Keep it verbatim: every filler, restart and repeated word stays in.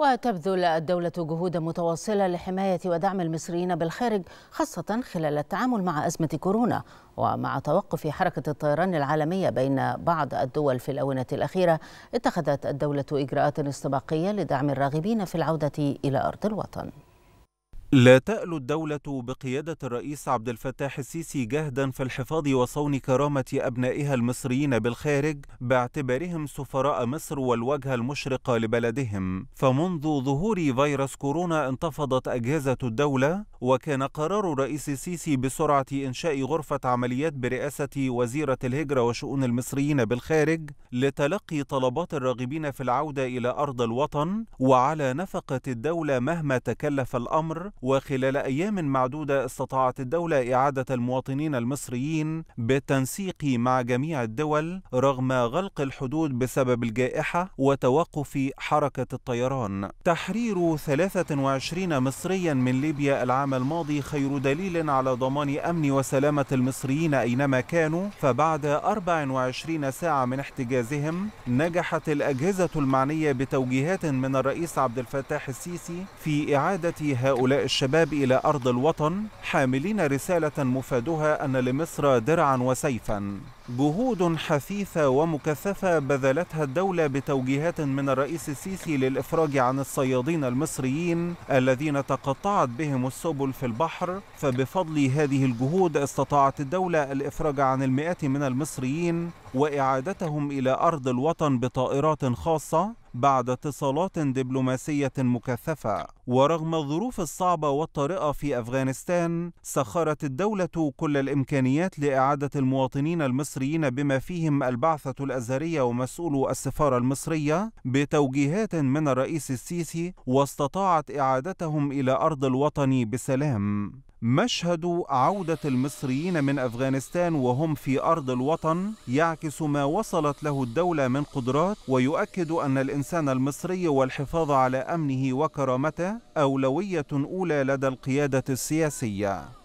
وتبذل الدولة جهودا متواصلة لحماية ودعم المصريين بالخارج، خاصة خلال التعامل مع أزمة كورونا ومع توقف حركة الطيران العالمية بين بعض الدول في الآونة الأخيرة. اتخذت الدولة إجراءات استباقية لدعم الراغبين في العودة إلى أرض الوطن. لا تألو الدولة بقيادة الرئيس عبد الفتاح السيسي جهدا في الحفاظ وصون كرامة أبنائها المصريين بالخارج باعتبارهم سفراء مصر والوجهة المشرقة لبلدهم. فمنذ ظهور فيروس كورونا انتفضت أجهزة الدولة، وكان قرار الرئيس السيسي بسرعة إنشاء غرفة عمليات برئاسة وزيرة الهجرة وشؤون المصريين بالخارج لتلقي طلبات الراغبين في العودة إلى أرض الوطن وعلى نفقة الدولة مهما تكلف الأمر. وخلال أيام معدودة استطاعت الدولة إعادة المواطنين المصريين بالتنسيق مع جميع الدول رغم غلق الحدود بسبب الجائحة وتوقف حركة الطيران. تحرير ثلاثة وعشرين مصريا من ليبيا العام الماضي خير دليل على ضمان أمن وسلامة المصريين أينما كانوا، فبعد أربع وعشرين ساعة من احتجازهم نجحت الأجهزة المعنية بتوجيهات من الرئيس عبد الفتاح السيسي في إعادة هؤلاء الشباب إلى أرض الوطن، حاملين رسالة مفادها أن لمصر درعا وسيفا. جهود حثيثة ومكثفة بذلتها الدولة بتوجيهات من الرئيس السيسي للإفراج عن الصيادين المصريين الذين تقطعت بهم السبل في البحر، فبفضل هذه الجهود استطاعت الدولة الإفراج عن المئات من المصريين وإعادتهم إلى أرض الوطن بطائرات خاصة بعد اتصالات دبلوماسية مكثفة. ورغم الظروف الصعبة والطارئة في أفغانستان، سخرت الدولة كل الإمكانيات لإعادة المواطنين المصريين بما فيهم البعثة الأزهرية ومسؤولو السفارة المصرية بتوجيهات من الرئيس السيسي، واستطاعت إعادتهم إلى أرض الوطن بسلام. مشهد عودة المصريين من أفغانستان وهم في أرض الوطن يعكس ما وصلت له الدولة من قدرات، ويؤكد أن الإنسان المصري والحفاظ على أمنه وكرامته أولوية أولى لدى القيادة السياسية.